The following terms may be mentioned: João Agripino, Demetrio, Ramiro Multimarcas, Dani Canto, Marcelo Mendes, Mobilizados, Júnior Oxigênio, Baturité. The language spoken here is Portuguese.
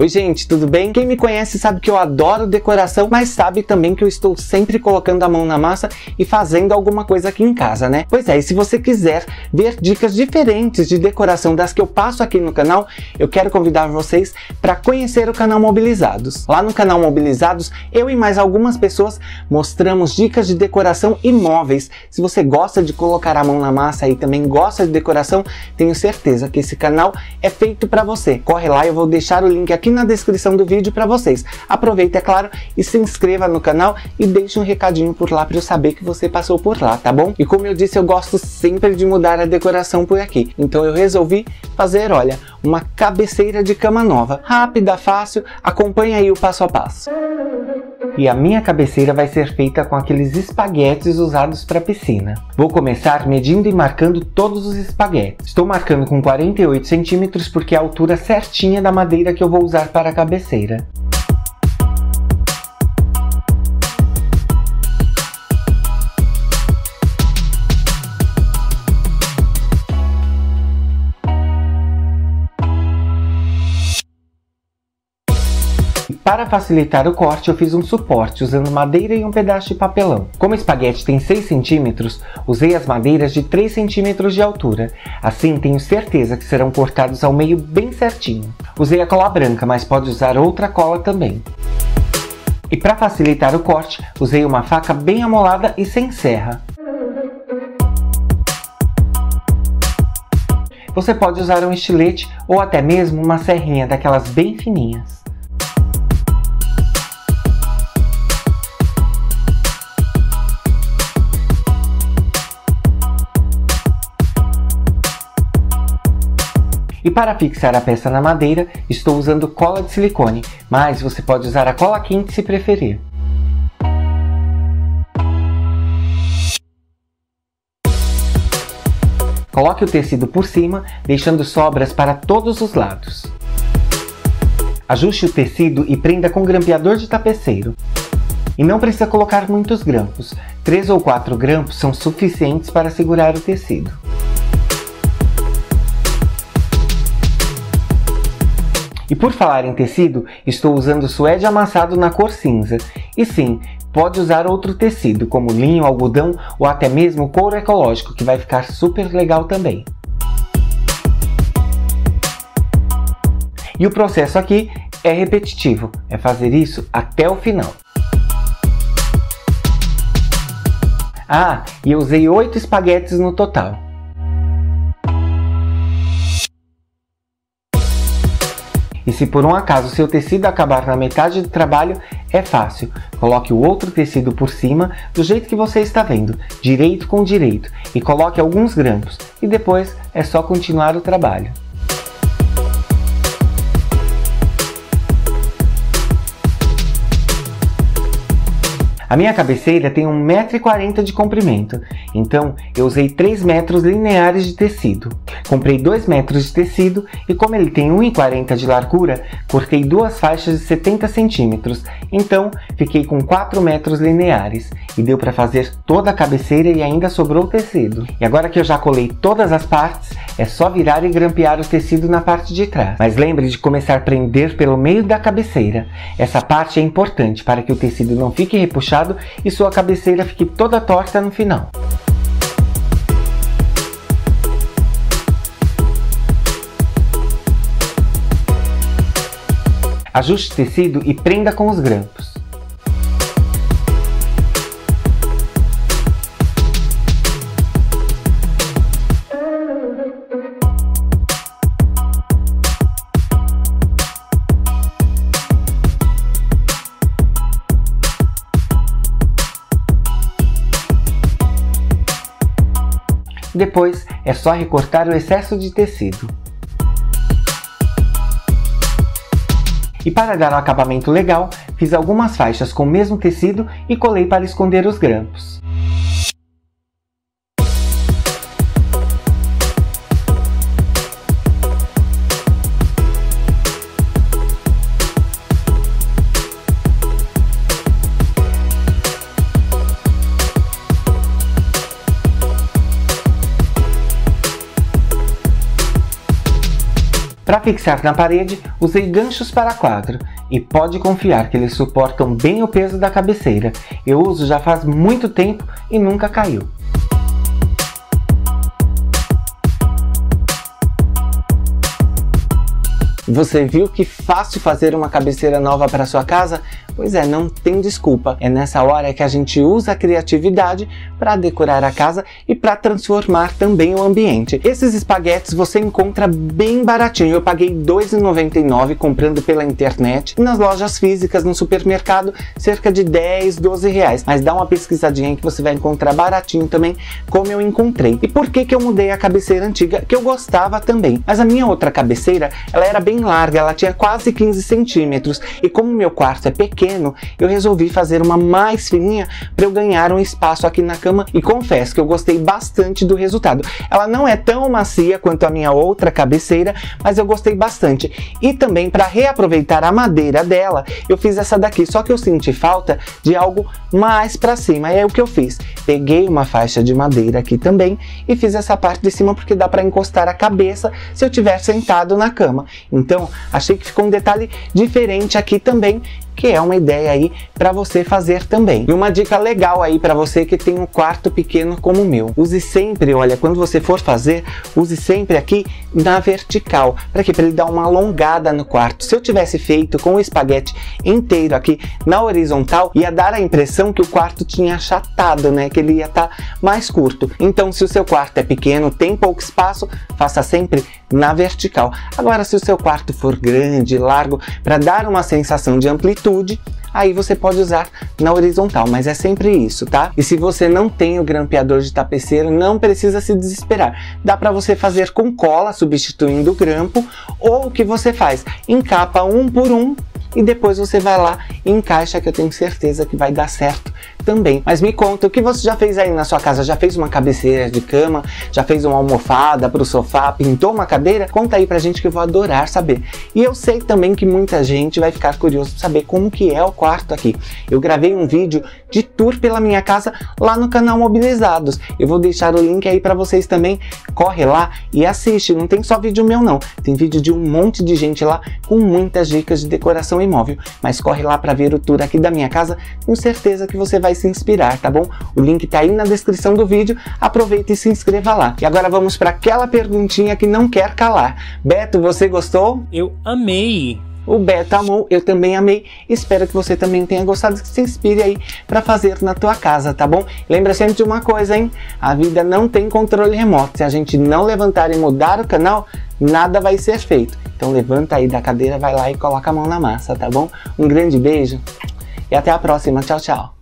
Oi gente, tudo bem? Quem me conhece sabe que eu adoro decoração, mas sabe também que eu estou sempre colocando a mão na massa e fazendo alguma coisa aqui em casa, né? Pois é, e se você quiser ver dicas diferentes de decoração das que eu passo aqui no canal, eu quero convidar vocês para conhecer o canal Mobilizados. Lá no canal Mobilizados, eu e mais algumas pessoas mostramos dicas de decoração e móveis. Se você gosta de colocar a mão na massa e também gosta de decoração, tenho certeza que esse canal é feito para você. Corre lá, eu vou deixar o link aqui na descrição do vídeo para vocês. Aproveita, é claro, e se inscreva no canal e deixe um recadinho por lá para eu saber que você passou por lá, tá bom? E como eu disse, eu gosto sempre de mudar a decoração por aqui, então eu resolvi fazer, olha, uma cabeceira de cama nova, rápida, fácil, acompanha aí o passo a passo. E a minha cabeceira vai ser feita com aqueles espaguetes usados para piscina. Vou começar medindo e marcando todos os espaguetes. Estou marcando com 48 centímetros porque é a altura certinha da madeira que eu vou usar para a cabeceira. Para facilitar o corte, eu fiz um suporte usando madeira e um pedaço de papelão. Como o espaguete tem 6 cm, usei as madeiras de 3 cm de altura. Assim, tenho certeza que serão cortados ao meio bem certinho. Usei a cola branca, mas pode usar outra cola também. E para facilitar o corte, usei uma faca bem amolada e sem serra. Você pode usar um estilete ou até mesmo uma serrinha daquelas bem fininhas. E para fixar a peça na madeira, estou usando cola de silicone, mas você pode usar a cola quente se preferir. Coloque o tecido por cima, deixando sobras para todos os lados. Ajuste o tecido e prenda com grampeador de tapeceiro. E não precisa colocar muitos grampos, 3 ou 4 grampos são suficientes para segurar o tecido. E por falar em tecido, estou usando suede amassado na cor cinza. E sim, pode usar outro tecido, como linho, algodão ou até mesmo couro ecológico, que vai ficar super legal também. E o processo aqui é repetitivo, é fazer isso até o final. Ah, e eu usei 8 espaguetes no total. E se por um acaso seu tecido acabar na metade do trabalho, é fácil. Coloque o outro tecido por cima, do jeito que você está vendo, direito com direito, e coloque alguns grampos. E depois é só continuar o trabalho. A minha cabeceira tem 1,40 m de comprimento, então eu usei 3 metros lineares de tecido. Comprei 2 metros de tecido e como ele tem 1,40 m de largura, cortei 2 faixas de 70 cm, então fiquei com 4 metros lineares e deu para fazer toda a cabeceira e ainda sobrou tecido. E agora que eu já colei todas as partes, é só virar e grampear o tecido na parte de trás. Mas lembre de começar a prender pelo meio da cabeceira. Essa parte é importante para que o tecido não fique repuxado e sua cabeceira fique toda torta no final. Ajuste o tecido e prenda com os grampos. Depois, é só recortar o excesso de tecido. E para dar um acabamento legal, fiz algumas faixas com o mesmo tecido e colei para esconder os grampos. Para fixar na parede, usei ganchos para quadro e pode confiar que eles suportam bem o peso da cabeceira. Eu uso já faz muito tempo e nunca caiu. Você viu que fácil fazer uma cabeceira nova para sua casa? Pois é, não tem desculpa. É nessa hora que a gente usa a criatividade para decorar a casa e para transformar também o ambiente. Esses espaguetes você encontra bem baratinho. Eu paguei R$ 2,99 comprando pela internet e nas lojas físicas, no supermercado, cerca de R$10, R$12. Mas dá uma pesquisadinha que você vai encontrar baratinho também, como eu encontrei. E por que eu mudei a cabeceira antiga, que eu gostava também? Mas a minha outra cabeceira, ela era bem larga, ela tinha quase 15 centímetros e como meu quarto é pequeno, eu resolvi fazer uma mais fininha para eu ganhar um espaço aqui na cama e confesso que eu gostei bastante do resultado. Ela não é tão macia quanto a minha outra cabeceira, mas eu gostei bastante. E também para reaproveitar a madeira dela, eu fiz essa daqui, só que eu senti falta de algo mais para cima. E é o que eu fiz. Peguei uma faixa de madeira aqui também e fiz essa parte de cima porque dá para encostar a cabeça se eu estiver sentado na cama. Então, achei que ficou um detalhe diferente aqui também, que é uma ideia aí para você fazer também. E uma dica legal aí para você que tem um quarto pequeno como o meu. Use sempre, olha, quando você for fazer, use sempre aqui na vertical. Para quê? Para ele dar uma alongada no quarto. Se eu tivesse feito com o espaguete inteiro aqui na horizontal, ia dar a impressão que o quarto tinha achatado, né? Que ele ia estar mais curto. Então, se o seu quarto é pequeno, tem pouco espaço, faça sempre na vertical. Agora, se o seu quarto for grande, largo, para dar uma sensação de amplitude, aí você pode usar na horizontal, mas é sempre isso, tá? E se você não tem o grampeador de tapeceiro, não precisa se desesperar. Dá para você fazer com cola, substituindo o grampo, ou o que você faz? Encapa um por um e depois você vai lá e encaixa, que eu tenho certeza que vai dar certo também. Mas me conta, o que você já fez aí na sua casa? Já fez uma cabeceira de cama? Já fez uma almofada para o sofá? Pintou uma cadeira? Conta aí pra gente que eu vou adorar saber. E eu sei também que muita gente vai ficar curioso pra saber como que é o quarto aqui. Eu gravei um vídeo de tour pela minha casa lá no canal Mobilizados. Eu vou deixar o link aí pra vocês também. Corre lá e assiste. Não tem só vídeo meu não. Tem vídeo de um monte de gente lá com muitas dicas de decoração imóvel. Mas corre lá pra ver o tour aqui da minha casa. Tenho certeza que você vai se inspirar, tá bom? O link tá aí na descrição do vídeo, aproveita e se inscreva lá. E agora vamos para aquela perguntinha que não quer calar. Beto, você gostou? Eu amei! O Beto amou, eu também amei. Espero que você também tenha gostado, que se inspire aí para fazer na tua casa, tá bom? Lembra sempre de uma coisa, hein? A vida não tem controle remoto. Se a gente não levantar e mudar o canal, nada vai ser feito. Então levanta aí da cadeira, vai lá e coloca a mão na massa, tá bom? Um grande beijo e até a próxima. Tchau, tchau!